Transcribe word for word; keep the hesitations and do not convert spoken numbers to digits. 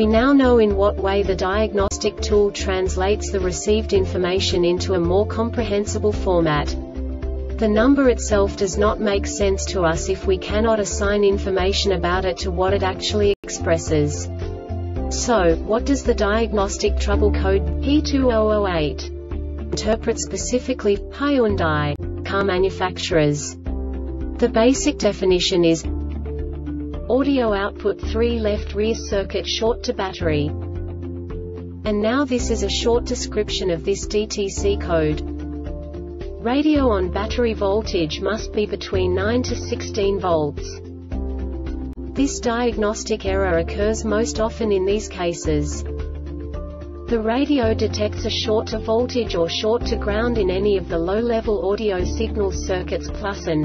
We now know in what way the diagnostic tool translates the received information into a more comprehensible format. The number itself does not make sense to us if we cannot assign information about it to what it actually expresses. So, what does the diagnostic trouble code P two thousand eight interpret specifically for Hyundai car manufacturers? The basic definition is audio output three left rear circuit short to battery. And now this is a short description of this D T C code. Radio on battery voltage must be between nine to sixteen volts. This diagnostic error occurs most often in these cases. The radio detects a short to voltage or short to ground in any of the low-level audio signal circuits plus an